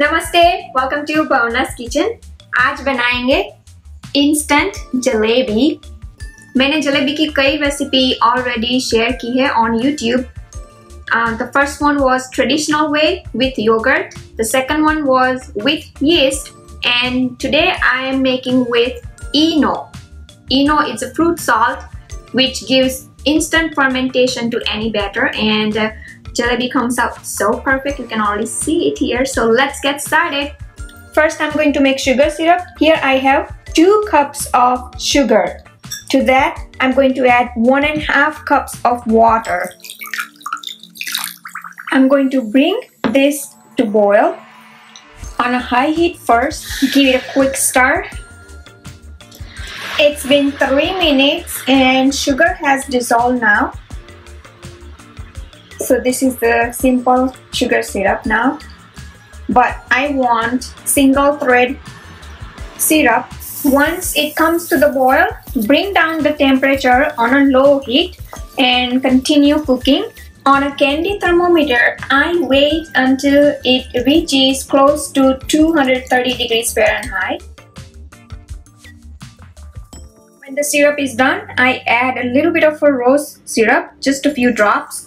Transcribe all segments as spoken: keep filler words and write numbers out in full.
नमस्ते, welcome to भावनास kitchen. आज बनाएंगे इंस्टेंट जलेबी। मैंने जलेबी की कई रेसिपी ऑलरेडी शेयर की है on YouTube. The first one was traditional way with yogurt, the second one was with yeast, and today I am making with Eno. Eno is a fruit salt which gives instant fermentation to any batter, and uh, jalebi comes out so perfect. You can already see it here. So let's get started. First, I'm going to make sugar syrup. Here I have two cups of sugar. To that, I'm going to add one and a half cups of water. I'm going to bring this to boil on a high heat first. Give it a quick stir. It's been three minutes and sugar has dissolved now. So this is the simple sugar syrup now. But I want single thread syrup. Once it comes to the boil, bring down the temperature on a low heat and continue cooking. On a candy thermometer, I wait until it reaches close to two hundred thirty degrees Fahrenheit. When the syrup is done, I add a little bit of a rose syrup, just a few drops,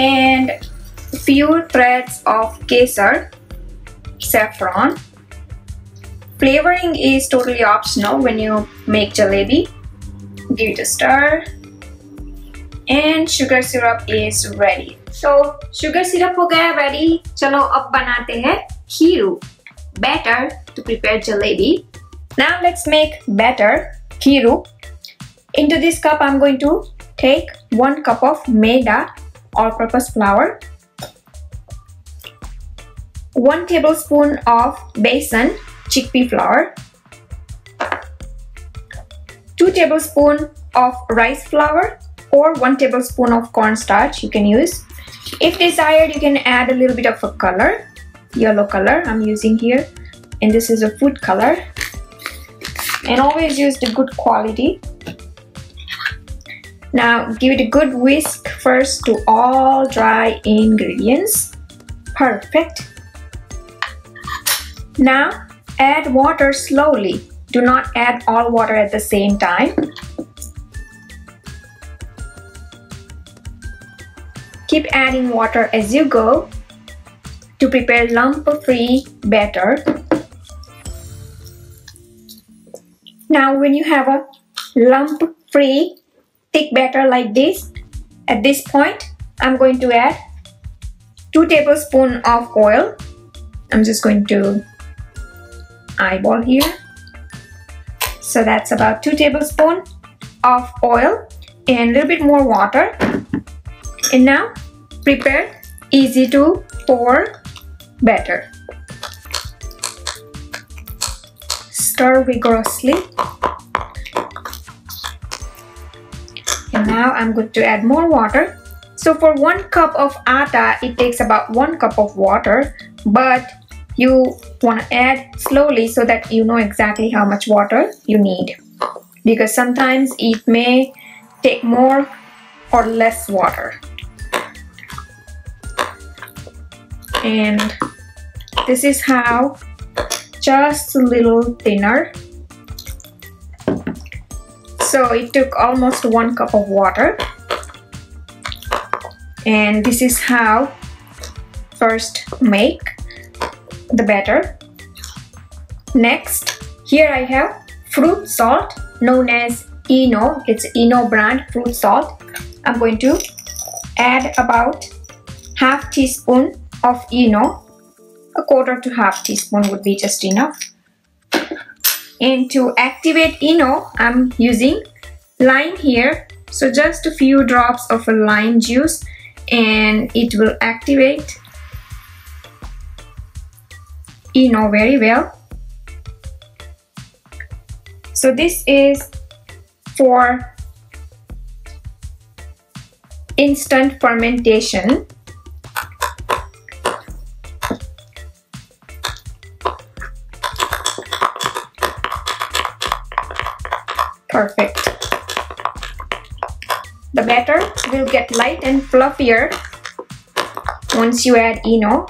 and a few threads of kesar, saffron. Flavoring is totally optional when you make jalebi. Give it a stir, and sugar syrup is ready. So sugar syrup ho gaya ready. Chalo ab banate hain kheeru batter to prepare jalebi. Now let's make batter. Kheeru. Into this cup I'm going to take one cup of maida, all-purpose flour, one tablespoon of besan, chickpea flour, two tablespoon of rice flour, or one tablespoon of cornstarch you can use. If desired, you can add a little bit of a color, yellow color I'm using here, and this is a food color. And always use the good quality. Now give it a good whisk first to all dry ingredients. Perfect. Now add water slowly. Do not add all water at the same time. Keep adding water as you go to prepare lump-free batter. Now when you have a lump-free thick batter like this, at this point I'm going to add two tablespoons of oil. I'm just going to eyeball here. So that's about two tablespoons of oil and a little bit more water. And now prepare easy to pour batter. Stir vigorously. And now I'm going to add more water. So for one cup of atta, it takes about one cup of water, but you want to add slowly so that you know exactly how much water you need, because sometimes it may take more or less water. And this is how, just a little thinner. So it took almost one cup of water. And this is how first make the batter. Next, here I have fruit salt known as Eno. It's Eno brand fruit salt. I'm going to add about half teaspoon of Eno. A quarter to half teaspoon would be just enough. And to activate Eno, I'm using lime here. So just a few drops of lime juice and it will activate Eno very well. So this is for instant fermentation. Perfect. The batter will get light and fluffier once you add Eno.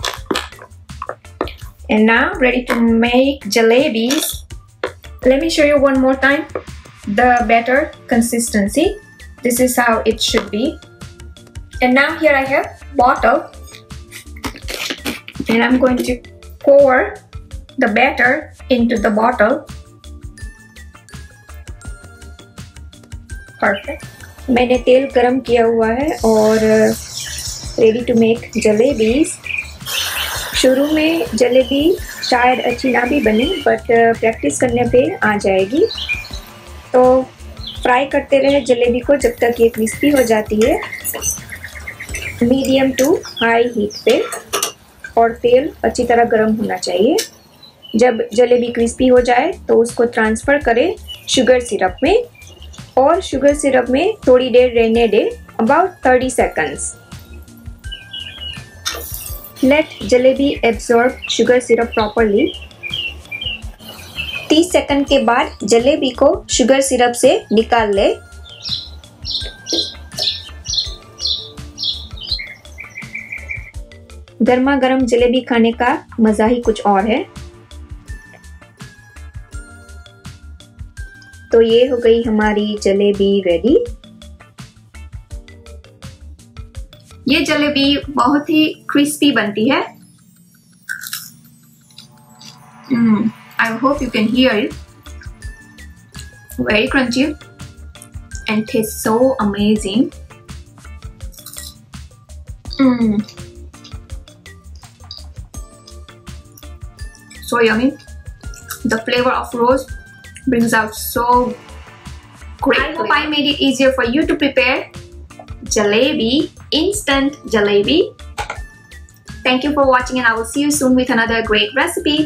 And now ready to make jalebis. Let me show you one more time the batter consistency. This is how it should be. And now here I have bottle, and I'm going to pour the batter into the bottle. Perfect. मैंने तेल गरम किया हुआ है और ready to make jalebis. शुरू में जलेबी शायद अच्छी ना भी बने, but प्रैक्टिस करने पे आ जाएगी. तो फ्राई करते रहे जलेबी को जब तक ये क्रिस्पी हो जाती है, मीडियम टू हाई हीट पे, और तेल अच्छी तरह गरम होना चाहिए. जब जलेबी क्रिस्पी हो जाए तो उसको ट्रांसफ़र करें शुगर सिरप में, और शुगर सिरप में थोड़ी देर रहने दें, about thirty seconds. Let jalebi absorb sugar syrup properly. thirty second के बाद जलेबी को शुगर सिरप से निकाल लें. गर्मा गर्म जलेबी खाने का मज़ा ही कुछ और है. तो ये हो गई हमारी जलेबी रेडी. ये जलेबी बहुत ही क्रिस्पी बनती है. I hope you can hear it. Very crunchy and tastes so amazing. Mm. So yummy. The flavor of rose brings out so great. I hope I made it easier for you to prepare jalebi, instant jalebi. Thank you for watching, and I will see you soon with another great recipe.